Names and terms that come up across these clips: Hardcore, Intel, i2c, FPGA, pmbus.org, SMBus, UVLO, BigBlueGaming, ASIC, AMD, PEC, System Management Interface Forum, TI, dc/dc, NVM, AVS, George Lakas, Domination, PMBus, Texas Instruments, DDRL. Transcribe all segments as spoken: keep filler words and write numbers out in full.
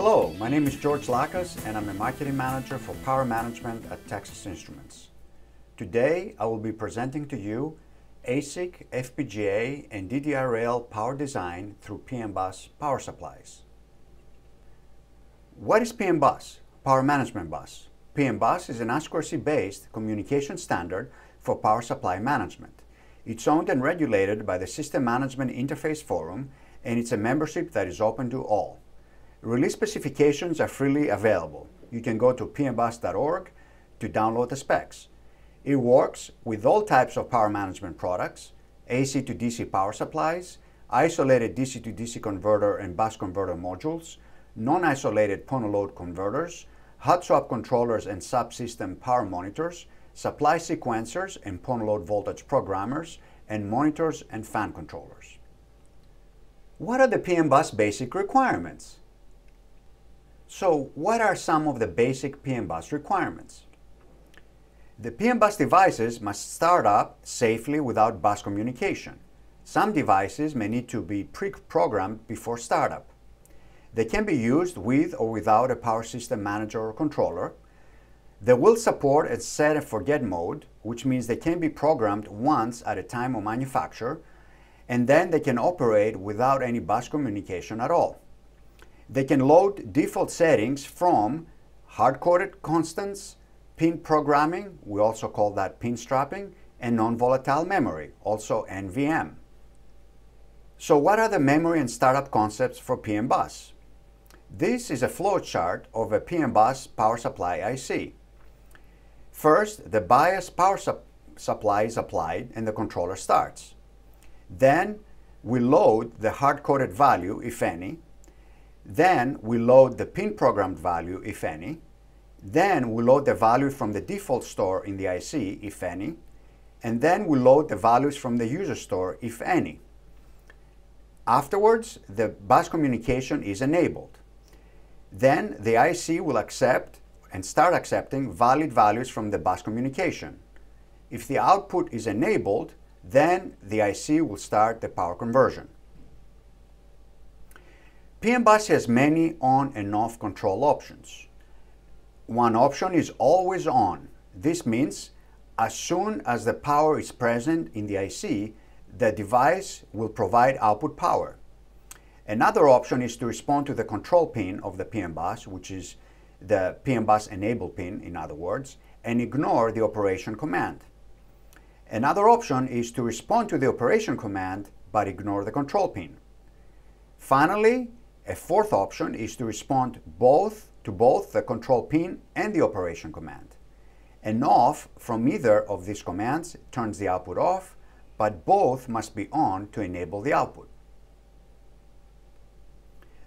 Hello, my name is George Lakas and I'm a Marketing Manager for Power Management at Texas Instruments. Today I will be presenting to you A S I C, F P G A and D D R L power design through PMBus power supplies. What is PMBus? Power Management Bus. PMBus is an I two C based communication standard for power supply management. It's owned and regulated by the System Management Interface Forum and it's a membership that is open to all. Release specifications are freely available. You can go to p m bus dot org to download the specs. It works with all types of power management products, A C to D C power supplies, isolated D C to D C converter and bus converter modules, non-isolated point-of-load converters, hot swap controllers and subsystem power monitors, supply sequencers and point-of-load voltage programmers, and monitors and fan controllers. What are the PMBus basic requirements? So, what are some of the basic PMBus requirements? The PMBus devices must start up safely without bus communication. Some devices may need to be pre-programmed before startup. They can be used with or without a power system manager or controller. They will support a set and forget mode, which means they can be programmed once at a time of manufacture, and then they can operate without any bus communication at all. They can load default settings from hard-coded constants, pin programming, we also call that pin strapping, and non-volatile memory, also N V M. So what are the memory and startup concepts for PMBus? This is a flowchart of a PMBus power supply I C. First, the bias power sup supply is applied and the controller starts. Then we load the hard-coded value, if any. Then we load the pin programmed value, if any. Then we load the value from the default store in the I C, if any. And then we load the values from the user store, if any. Afterwards, the bus communication is enabled. Then the I C will accept and start accepting valid values from the bus communication. If the output is enabled, then the I C will start the power conversion. PMBus has many on and off control options. One option is always on. This means as soon as the power is present in the I C, the device will provide output power. Another option is to respond to the control pin of the PMBus, which is the PMBus enable pin, in other words, and ignore the operation command. Another option is to respond to the operation command but ignore the control pin. Finally, a fourth option is to respond both to both the control pin and the operation command. An off from either of these commands turns the output off, but both must be on to enable the output.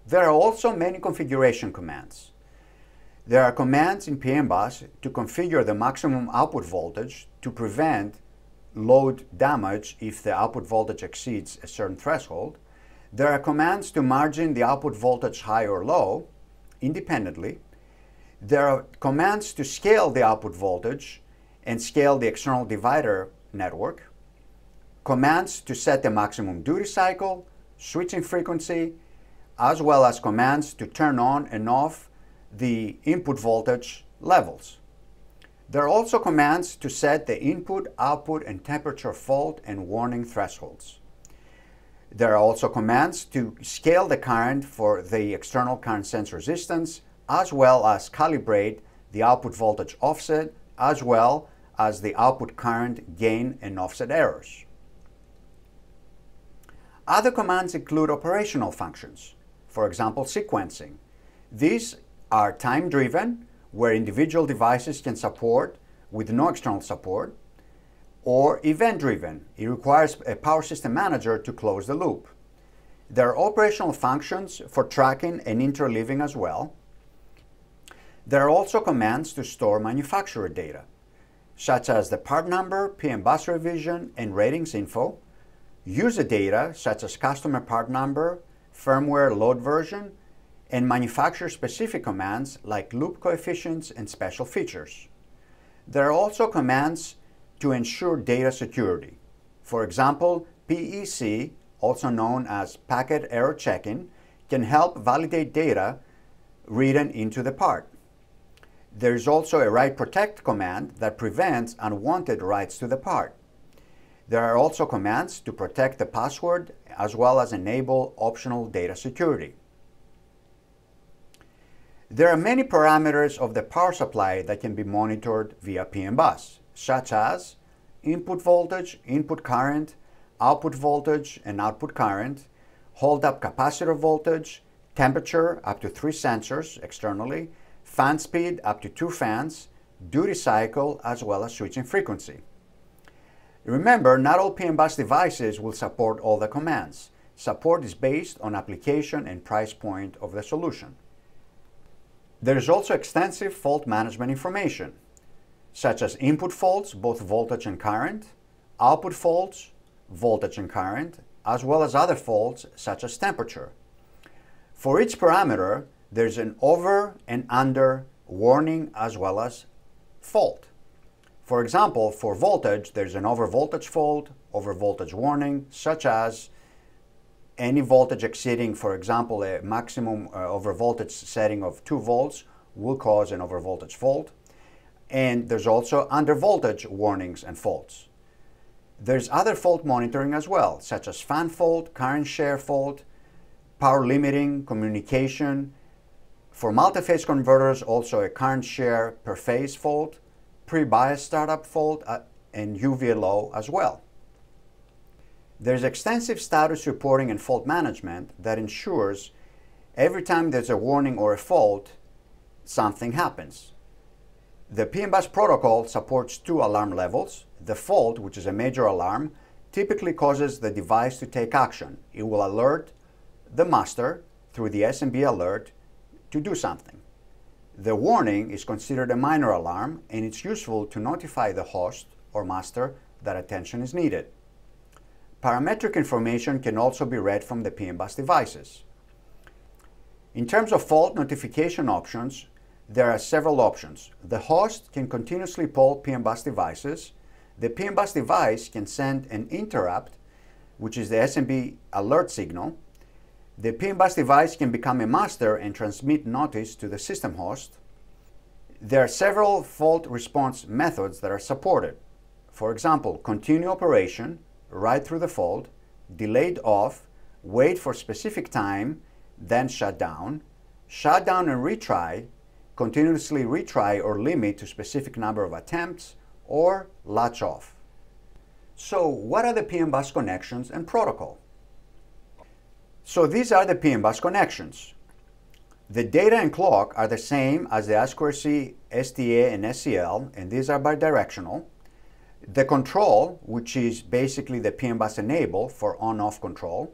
There are also many configuration commands. There are commands in PMBus to configure the maximum output voltage to prevent load damage if the output voltage exceeds a certain threshold. There are commands to margin the output voltage high or low independently. There are commands to scale the output voltage and scale the external divider network. Commands to set the maximum duty cycle, switching frequency, as well as commands to turn on and off the input voltage levels. There are also commands to set the input, output, and temperature fault and warning thresholds. There are also commands to scale the current for the external current sense resistance, as well as calibrate the output voltage offset, as well as the output current gain and offset errors. Other commands include operational functions, for example, sequencing. These are time-driven, where individual devices can support with no external support, or event-driven. It requires a power system manager to close the loop. There are operational functions for tracking and interleaving as well. There are also commands to store manufacturer data, such as the part number, PMBus revision, and ratings info, user data, such as customer part number, firmware load version, and manufacturer-specific commands like loop coefficients and special features. There are also commands to ensure data security. For example, P E C, also known as packet error checking, can help validate data written into the part. There is also a write protect command that prevents unwanted writes to the part. There are also commands to protect the password as well as enable optional data security. There are many parameters of the power supply that can be monitored via PMBus, such as input voltage, input current, output voltage and output current, hold-up capacitor voltage, temperature up to three sensors externally, fan speed up to two fans, duty cycle, as well as switching frequency. Remember, not all PMBus devices will support all the commands. Support is based on application and price point of the solution. There is also extensive fault management information, such as input faults, both voltage and current, output faults, voltage and current, as well as other faults such as temperature. For each parameter, there's an over and under warning as well as fault. For example, for voltage, there's an over voltage fault, over voltage warning, such as any voltage exceeding, for example, a maximum uh, over voltage setting of two volts will cause an over voltage fault. And there's also under voltage warnings and faults. There's other fault monitoring as well, such as fan fault, current share fault, power limiting, communication. For multi-phase converters, also a current share per phase fault, pre-bias startup fault, uh, and U V L O as well. There's extensive status reporting and fault management that ensures every time there's a warning or a fault, something happens. The PMBus protocol supports two alarm levels. The fault, which is a major alarm, typically causes the device to take action. It will alert the master through the S M B alert to do something. The warning is considered a minor alarm, and it's useful to notify the host or master that attention is needed. Parametric information can also be read from the PMBus devices. In terms of fault notification options, there are several options. The host can continuously poll PMBus devices. The PMBus device can send an interrupt, which is the S M B alert signal. The PMBus device can become a master and transmit notice to the system host. There are several fault response methods that are supported. For example, continue operation, right through the fault, delayed off, wait for specific time, then shut down, shut down and retry, continuously retry or limit to specific number of attempts, or latch off. So what are the PMBus connections and protocol? So these are the PMBus connections. The data and clock are the same as the I two C, S T A, and S C L, and these are bidirectional. The control, which is basically the PMBus enable for on-off control.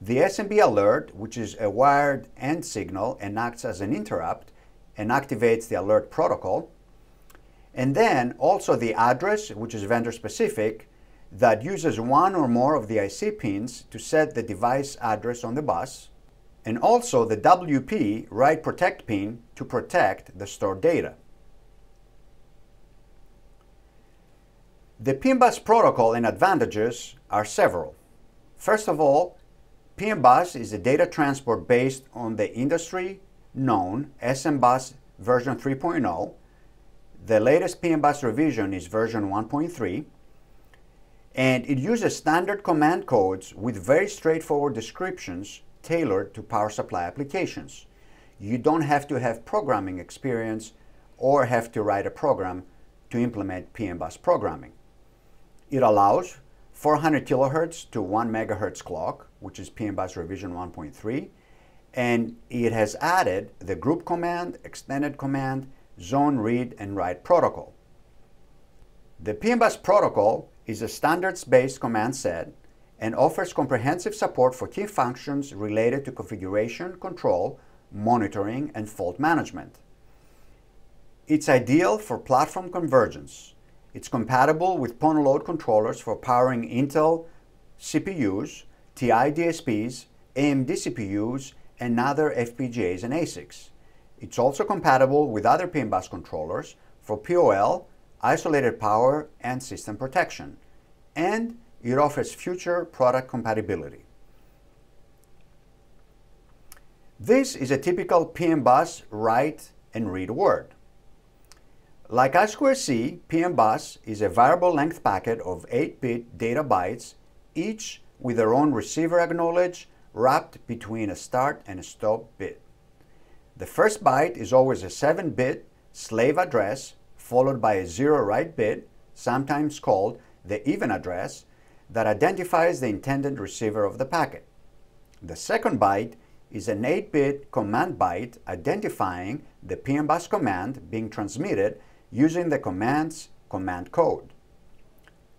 The S M B alert, which is a wired end signal and acts as an interrupt, and activates the alert protocol. And then also the address, which is vendor specific, that uses one or more of the I C pins to set the device address on the bus. And also the W P, write protect pin, to protect the stored data. The PMBus protocol and advantages are several. First of all, PMBus is a data transport based on the industry known SMBus version three point oh. The latest PMBus revision is version one point three, and it uses standard command codes with very straightforward descriptions tailored to power supply applications. You don't have to have programming experience or have to write a program to implement PMBus programming. It allows four hundred kilohertz to one megahertz clock, which is PMBus revision one point three. And it has added the group command, extended command, zone read and write protocol. The PMBus protocol is a standards-based command set and offers comprehensive support for key functions related to configuration, control, monitoring, and fault management. It's ideal for platform convergence. It's compatible with point-of-load controllers for powering Intel C P Us, T I D S Ps, A M D C P Us, and other F P G As and A S I Cs. It's also compatible with other PMBus controllers for P O L, isolated power, and system protection. And it offers future product compatibility. This is a typical PMBus write and read word. Like i two c, PMBus is a variable length packet of eight bit data bytes, each with their own receiver acknowledge wrapped between a start and a stop bit. The first byte is always a seven bit slave address followed by a zero write bit, sometimes called the even address, that identifies the intended receiver of the packet. The second byte is an eight bit command byte identifying the PMBus command being transmitted using the command's command code.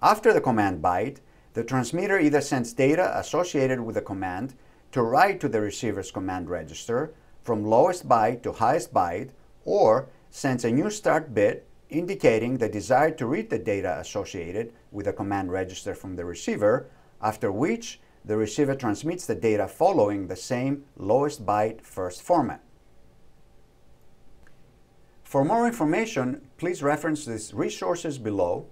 After the command byte, the transmitter either sends data associated with the command to write to the receiver's command register from lowest byte to highest byte, or sends a new start bit indicating the desire to read the data associated with the command register from the receiver, after which the receiver transmits the data following the same lowest byte first format. For more information, please reference these resources below.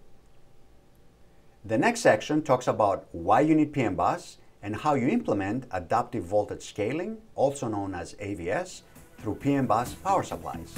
The next section talks about why you need PMBus and how you implement adaptive voltage scaling, also known as A V S, through PMBus power supplies.